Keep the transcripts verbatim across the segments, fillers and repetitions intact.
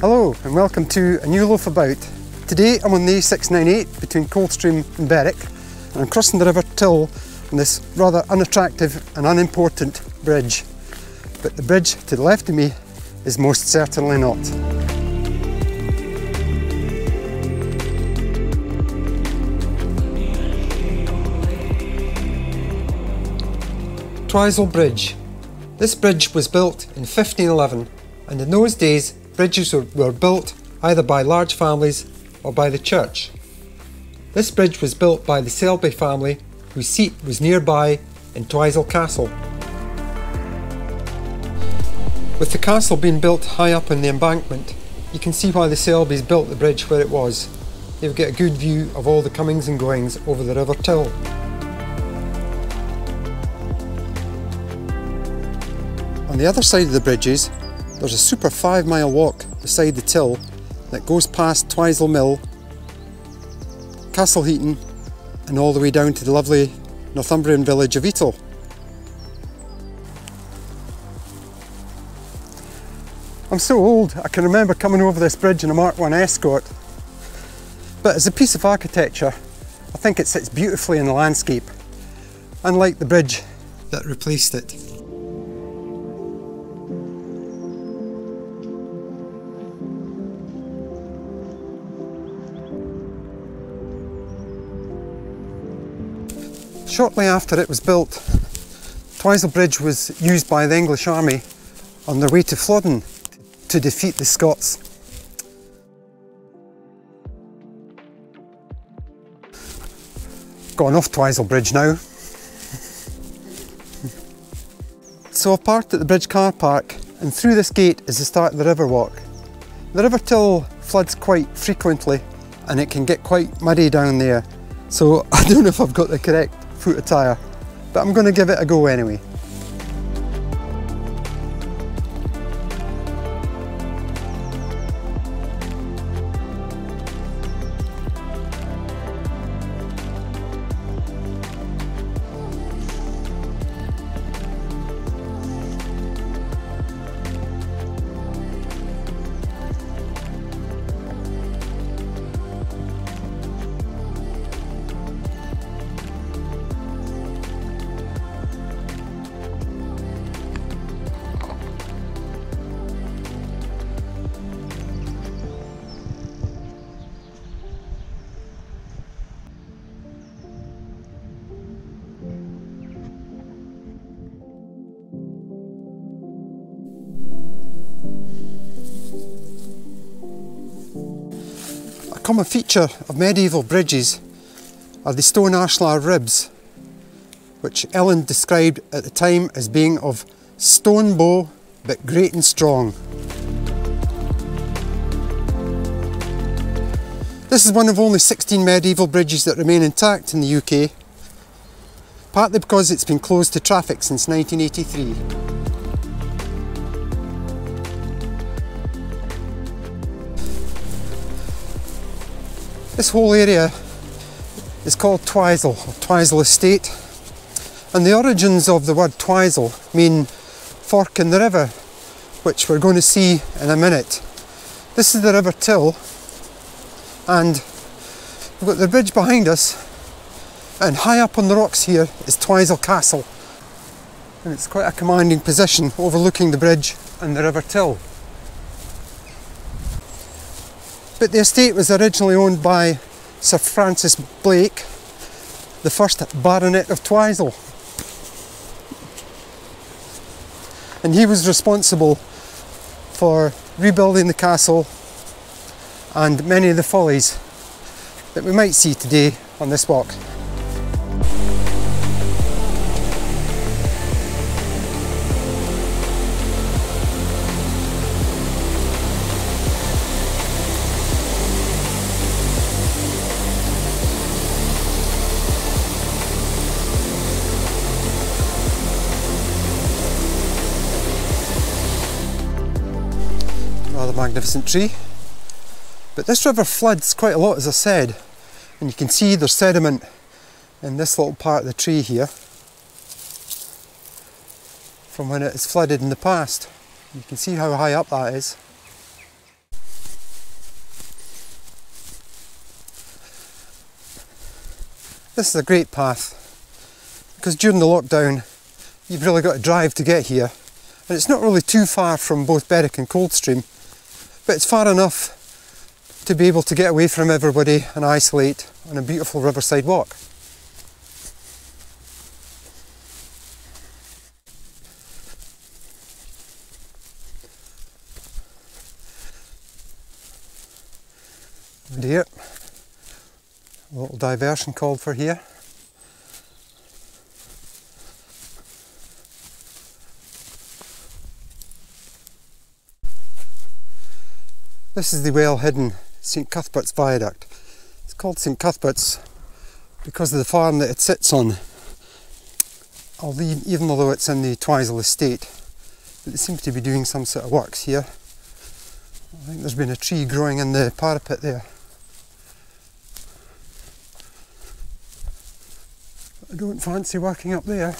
Hello and welcome to A New Loaf About. Today I'm on the A six ninety-eight between Coldstream and Berwick, and I'm crossing the River Till on this rather unattractive and unimportant bridge. But the bridge to the left of me is most certainly not. Twizel Bridge. This bridge was built in fifteen eleven, and in those days bridges were built either by large families or by the church. This bridge was built by the Selby family, whose seat was nearby in Twizel Castle. With the castle being built high up on the embankment, you can see why the Selbys built the bridge where it was. You'll get a good view of all the comings and goings over the River Till. On the other side of the bridges, there's a super five mile walk beside the Till that goes past Twizel Mill, Castle Heaton, and all the way down to the lovely Northumberland village of Etal. I'm so old I can remember coming over this bridge in a Mark one Escort, but as a piece of architecture I think it sits beautifully in the landscape, unlike the bridge that replaced it. Shortly after it was built, Twizel Bridge was used by the English army on their way to Flodden to defeat the Scots. Gone off Twizel Bridge now. So I've parked at the bridge car park, and through this gate is the start of the river walk. The River Till floods quite frequently and it can get quite muddy down there, so I don't know if I've got the correct foot attire, but I'm going to give it a go anyway. A common feature of medieval bridges are the stone ashlar ribs, which Ellen described at the time as being of stone bow but great and strong. This is one of only sixteen medieval bridges that remain intact in the U K, partly because it's been closed to traffic since nineteen eighty-three. This whole area is called Twizel, or Twizel Estate, and the origins of the word Twizel mean fork in the river, which we're going to see in a minute. This is the River Till, and we've got the bridge behind us, and high up on the rocks here is Twizel Castle, and it's quite a commanding position overlooking the bridge and the River Till. But the estate was originally owned by Sir Francis Blake, the first Baronet of Twizel. And he was responsible for rebuilding the castle and many of the follies that we might see today on this walk. Magnificent tree, but this river floods quite a lot, as I said, and you can see there's sediment in this little part of the tree here from when it is flooded in the past. You can see how high up that is. This is a great path because during the lockdown you've really got to drive to get here, and it's not really too far from both Berwick and Coldstream, but it's far enough to be able to get away from everybody and isolate on a beautiful riverside walk. Here, a little diversion called for here. This is the well-hidden Saint Cuthbert's viaduct. It's called Saint Cuthbert's because of the farm that it sits on. I'll leave, even though it's in the Twizel estate, but they seem to be doing some sort of works here. I think there's been a tree growing in the parapet there. I don't fancy walking up there.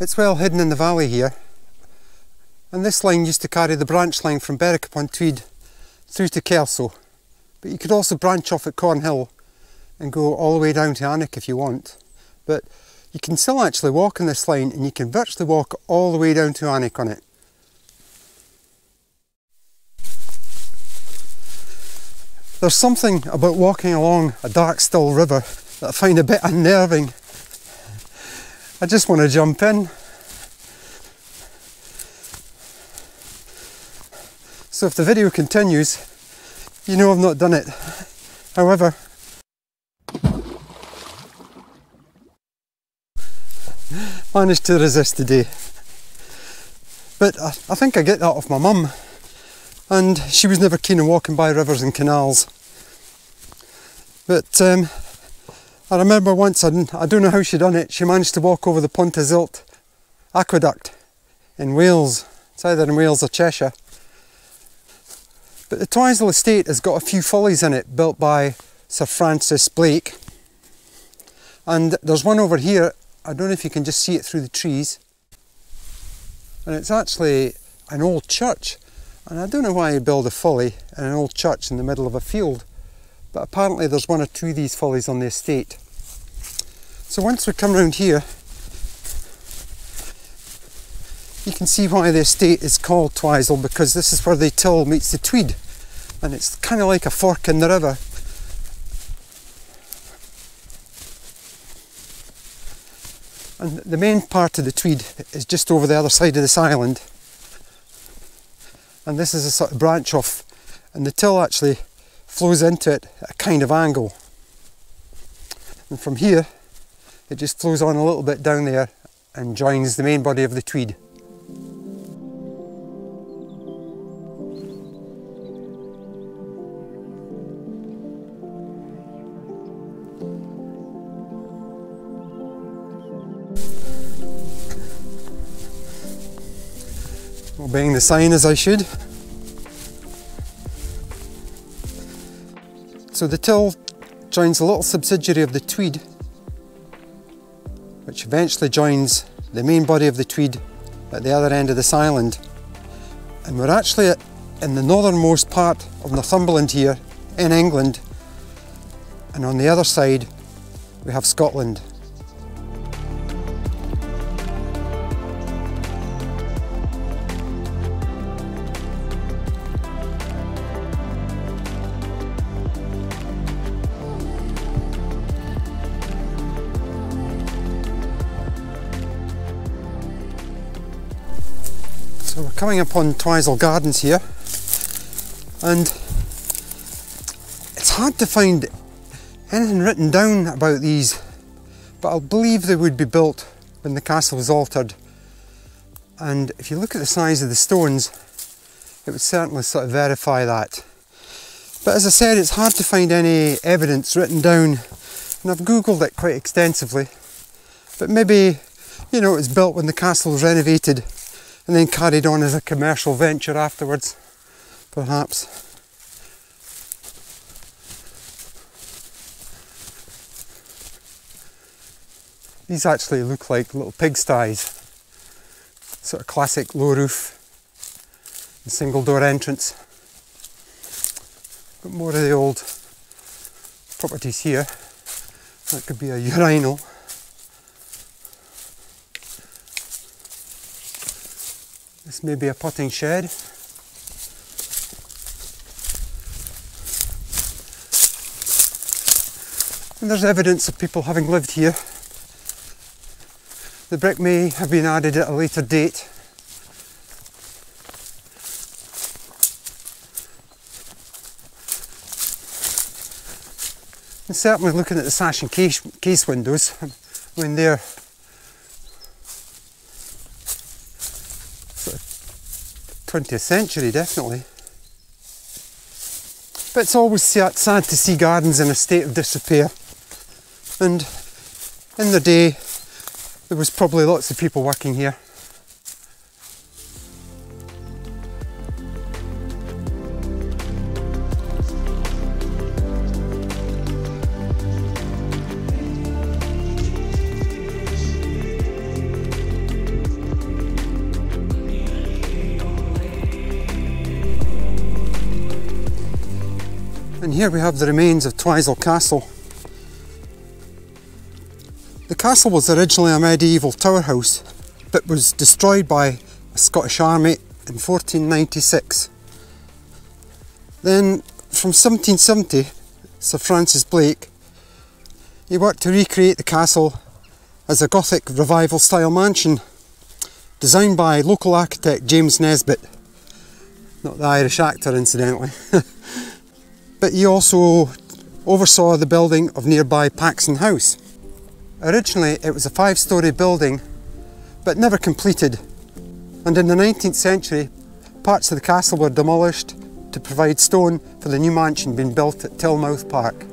It's well hidden in the valley here, and this line used to carry the branch line from Berwick-upon-Tweed through to Kelso, but you could also branch off at Cornhill and go all the way down to Annick if you want, but you can still actually walk on this line, and you can virtually walk all the way down to Annick on it. There's something about walking along a dark, still river that I find a bit unnerving. I just want to jump in. So if the video continues, you know I've not done it. However, managed to resist today. But I, I think I get that off my mum. And she was never keen on walking by rivers and canals. But um, I remember once, I, I don't know how she done it, she managed to walk over the Pontcysyllte aqueduct in Wales. It's either in Wales or Cheshire. But the Twizel estate has got a few follies in it built by Sir Francis Blake. And there's one over here, I don't know if you can just see it through the trees. And it's actually an old church. And I don't know why you build a folly in an old church in the middle of a field, but apparently there's one or two of these follies on the estate. So once we come round here, you can see why the estate is called Twizel, because this is where the Till meets the Tweed, and it's kind of like a fork in the river. And the main part of the Tweed is just over the other side of this island. And this is a sort of branch off, and the Till actually flows into it at a kind of angle. And from here, it just flows on a little bit down there and joins the main body of the Tweed. Obeying the sign as I should. So the Till joins a little subsidiary of the Tweed, which eventually joins the main body of the Tweed at the other end of this island. And we're actually in the northernmost part of Northumberland here in England, and on the other side we have Scotland. Coming up on Twizel Gardens here, and it's hard to find anything written down about these, but I'll believe they would be built when the castle was altered. And if you look at the size of the stones, it would certainly sort of verify that. But as I said, it's hard to find any evidence written down, and I've googled it quite extensively. But maybe, you know, it was built when the castle was renovated and then carried on as a commercial venture afterwards, perhaps. These actually look like little pigsties, sort of classic low roof and single door entrance. got more of the old properties here. That could be a urinal. This may be a potting shed. And there's evidence of people having lived here. The brick may have been added at a later date. And certainly looking at the sash and case, case windows, when they're sort of twentieth century, definitely. But it's always sad to see gardens in a state of disrepair. And in the day, there was probably lots of people working here. And here we have the remains of Twizel Castle. The castle was originally a medieval tower house, but was destroyed by the Scottish Army in fourteen ninety-six. Then, from seventeen seventy, Sir Francis Blake, he worked to recreate the castle as a Gothic revival style mansion, designed by local architect James Nesbitt. Not the Irish actor, incidentally. But he also oversaw the building of nearby Paxton House. Originally it was a five-storey building, but never completed, and in the nineteenth century parts of the castle were demolished to provide stone for the new mansion being built at Tillmouth Park.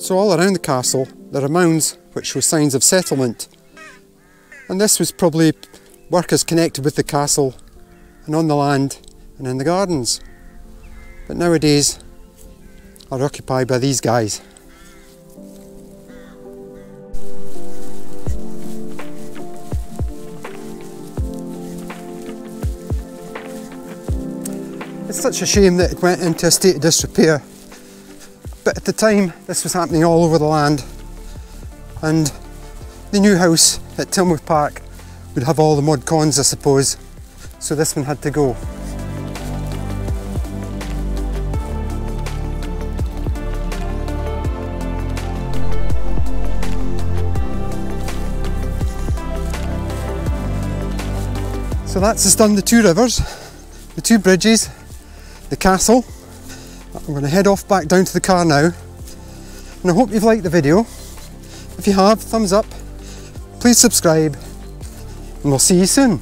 So all around the castle there are mounds which were signs of settlement, and this was probably workers connected with the castle and on the land and in the gardens, but nowadays are occupied by these guys. It's such a shame that it went into a state of disrepair. But at the time, this was happening all over the land, and the new house at Tillmouth Park would have all the mod cons, I suppose, so this one had to go. So that's us done the two rivers, the two bridges, the castle. I'm going to head off back down to the car now, and I hope you've liked the video. If you have, thumbs up, please subscribe, and we'll see you soon.